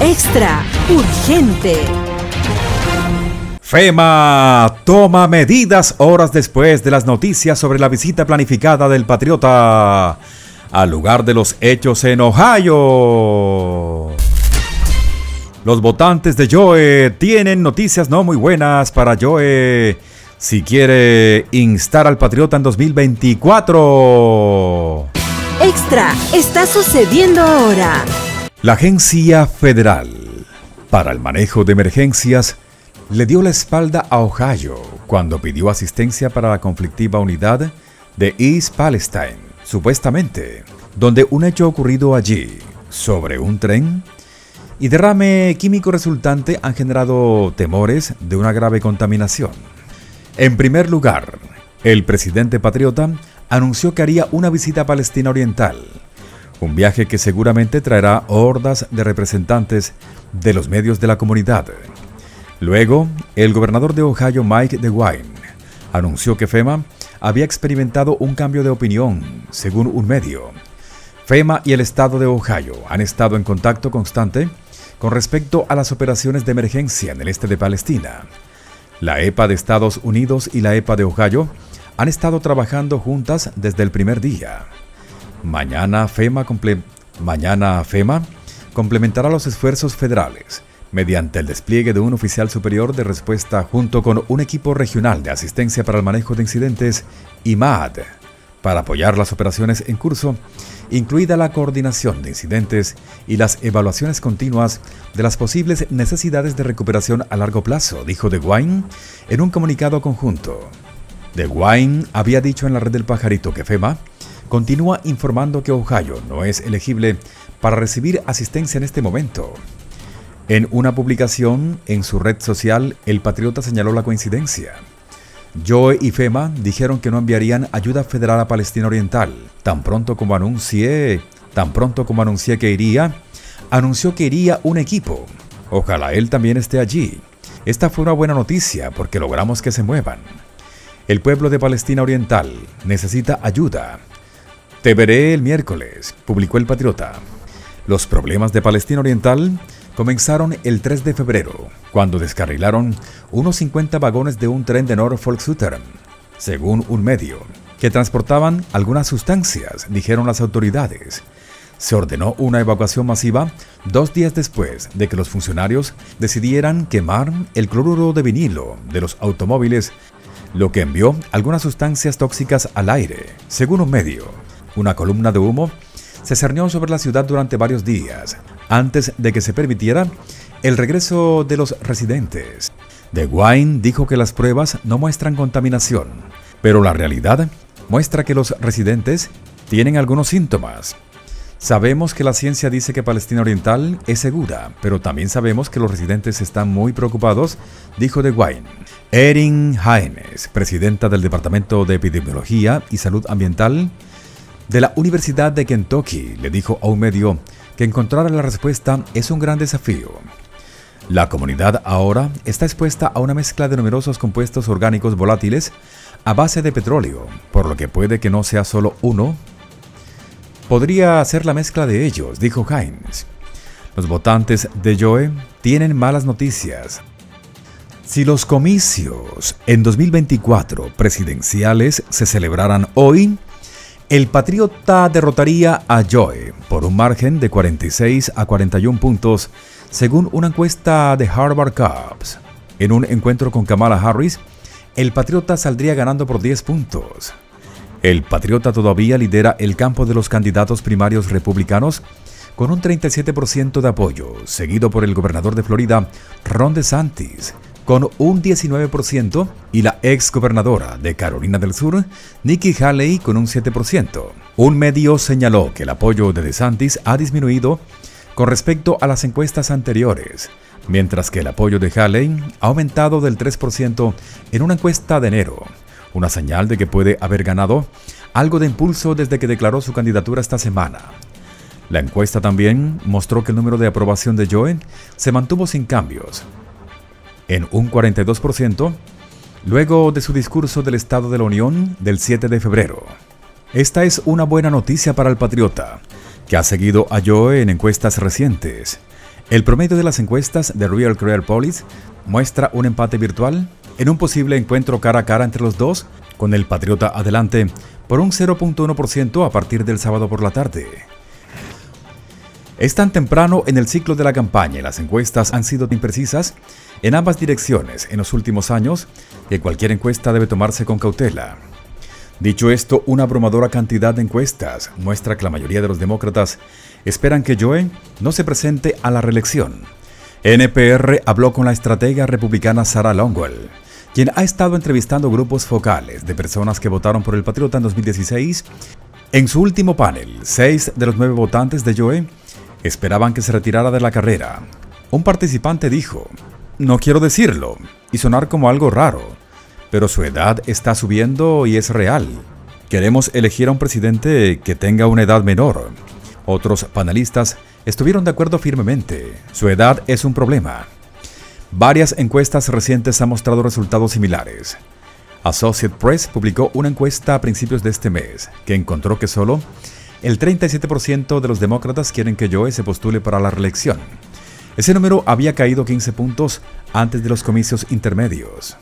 Extra, urgente. FEMA toma medidas horas después de las noticias sobre la visita planificada del patriota al lugar de los hechos en Ohio. Los votantes de Joe tienen noticias no muy buenas para Joe si quiere instar al patriota en 2024. Extra, está sucediendo ahora. La Agencia Federal para el Manejo de Emergencias le dio la espalda a Ohio cuando pidió asistencia para la conflictiva unidad de East Palestine, supuestamente, donde un hecho ocurrido allí, sobre un tren y derrame químico resultante, han generado temores de una grave contaminación. En primer lugar, el presidente patriota anunció que haría una visita a Palestina Oriental, un viaje que seguramente traerá hordas de representantes de los medios de la comunidad. Luego, el gobernador de Ohio, Mike DeWine, anunció que FEMA había experimentado un cambio de opinión, según un medio. FEMA y el estado de Ohio han estado en contacto constante con respecto a las operaciones de emergencia en el este de Palestina. La EPA de Estados Unidos y la EPA de Ohio han estado trabajando juntas desde el primer día. Mañana FEMA complementará los esfuerzos federales mediante el despliegue de un oficial superior de respuesta junto con un equipo regional de asistencia para el manejo de incidentes IMAD para apoyar las operaciones en curso, incluida la coordinación de incidentes y las evaluaciones continuas de las posibles necesidades de recuperación a largo plazo, dijo DeWine en un comunicado conjunto. DeWine había dicho en la Red del Pajarito que FEMA continúa informando que Ohio no es elegible para recibir asistencia en este momento. En una publicación en su red social, el patriota señaló la coincidencia. Joe y FEMA dijeron que no enviarían ayuda federal a Palestina Oriental. Tan pronto como anuncié que iría, anunció que iría un equipo. Ojalá él también esté allí. Esta fue una buena noticia porque logramos que se muevan. El pueblo de Palestina Oriental necesita ayuda. Te veré el miércoles, publicó el patriota. Los problemas de Palestina Oriental comenzaron el 3 de febrero, cuando descarrilaron unos 50 vagones de un tren de Norfolk Southern, según un medio, que transportaban algunas sustancias, dijeron las autoridades. Se ordenó una evacuación masiva 2 días después de que los funcionarios decidieran quemar el cloruro de vinilo de los automóviles, lo que envió algunas sustancias tóxicas al aire, según un medio. Una columna de humo se cernió sobre la ciudad durante varios días, antes de que se permitiera el regreso de los residentes. DeWine dijo que las pruebas no muestran contaminación, pero la realidad muestra que los residentes tienen algunos síntomas. Sabemos que la ciencia dice que Palestina Oriental es segura, pero también sabemos que los residentes están muy preocupados, dijo DeWine. Erin Haines, presidenta del Departamento de Epidemiología y Salud Ambiental de la Universidad de Kentucky, le dijo a un medio que encontrar la respuesta es un gran desafío. La comunidad ahora está expuesta a una mezcla de numerosos compuestos orgánicos volátiles a base de petróleo, por lo que puede que no sea solo uno. Podría ser la mezcla de ellos, dijo Hines. Los votantes de Joe tienen malas noticias. Si los comicios en 2024 presidenciales se celebraran hoy, el patriota derrotaría a Joe por un margen de 46 a 41 puntos, según una encuesta de Harvard Cubs. En un encuentro con Kamala Harris, el patriota saldría ganando por 10 puntos. El patriota todavía lidera el campo de los candidatos primarios republicanos con un 37% de apoyo, seguido por el gobernador de Florida, Ron DeSantis, con un 19%, y la ex gobernadora de Carolina del Sur, Nikki Haley, con un 7%. Un medio señaló que el apoyo de DeSantis ha disminuido con respecto a las encuestas anteriores, mientras que el apoyo de Haley ha aumentado del 3% en una encuesta de enero, una señal de que puede haber ganado algo de impulso desde que declaró su candidatura esta semana. La encuesta también mostró que el número de aprobación de Joe se mantuvo sin cambios, en un 42%, luego de su discurso del Estado de la Unión del 7 de febrero. Esta es una buena noticia para el patriota, que ha seguido a Joe en encuestas recientes. El promedio de las encuestas de Real Clear Politics muestra un empate virtual en un posible encuentro cara a cara entre los dos, con el patriota adelante por un 0.1% a partir del sábado por la tarde. Es tan temprano en el ciclo de la campaña y las encuestas han sido imprecisas en ambas direcciones en los últimos años que cualquier encuesta debe tomarse con cautela. Dicho esto, una abrumadora cantidad de encuestas muestra que la mayoría de los demócratas esperan que Joe no se presente a la reelección. NPR habló con la estratega republicana Sarah Longwell, quien ha estado entrevistando grupos focales de personas que votaron por el patriota en 2016. En su último panel, 6 de los 9 votantes de Joe esperaban que se retirara de la carrera. Un participante dijo: "No quiero decirlo y sonar como algo raro, pero su edad está subiendo y es real. Queremos elegir a un presidente que tenga una edad menor". Otros panelistas estuvieron de acuerdo firmemente: su edad es un problema. Varias encuestas recientes han mostrado resultados similares. Associated Press publicó una encuesta a principios de este mes que encontró que solo el 37% de los demócratas quieren que Joe se postule para la reelección. Ese número había caído 15 puntos antes de los comicios intermedios.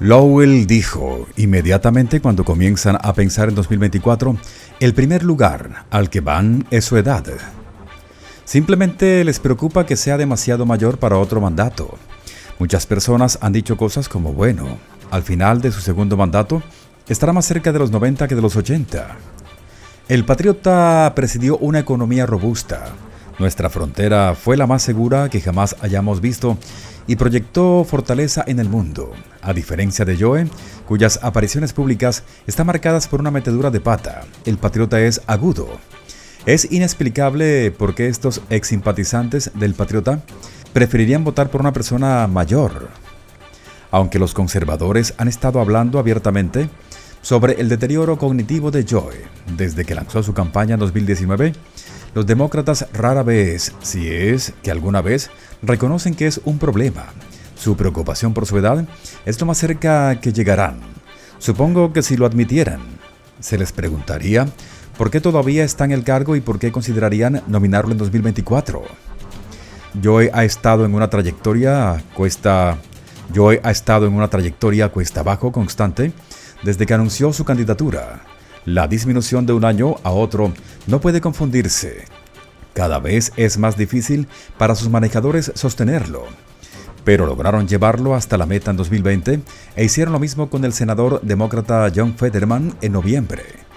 Lowell dijo: "Inmediatamente cuando comienzan a pensar en 2024, el primer lugar al que van es su edad. Simplemente les preocupa que sea demasiado mayor para otro mandato. Muchas personas han dicho cosas como, bueno, al final de su segundo mandato, estará más cerca de los 90 que de los 80. El patriota presidió una economía robusta. Nuestra frontera fue la más segura que jamás hayamos visto y proyectó fortaleza en el mundo, a diferencia de Joe, cuyas apariciones públicas están marcadas por una metedura de pata. El patriota es agudo. Es inexplicable por qué estos ex simpatizantes del patriota preferirían votar por una persona mayor. Aunque los conservadores han estado hablando abiertamente sobre el deterioro cognitivo de Joe desde que lanzó su campaña en 2019, los demócratas rara vez, si es que alguna vez, reconocen que es un problema. Su preocupación por su edad es lo más cerca que llegarán. Supongo que si lo admitieran, se les preguntaría por qué todavía está en el cargo y por qué considerarían nominarlo en 2024. Joe ha estado en una trayectoria cuesta abajo constante desde que anunció su candidatura. La disminución de un año a otro no puede confundirse. Cada vez es más difícil para sus manejadores sostenerlo. Pero lograron llevarlo hasta la meta en 2020 e hicieron lo mismo con el senador demócrata John Fetterman en noviembre.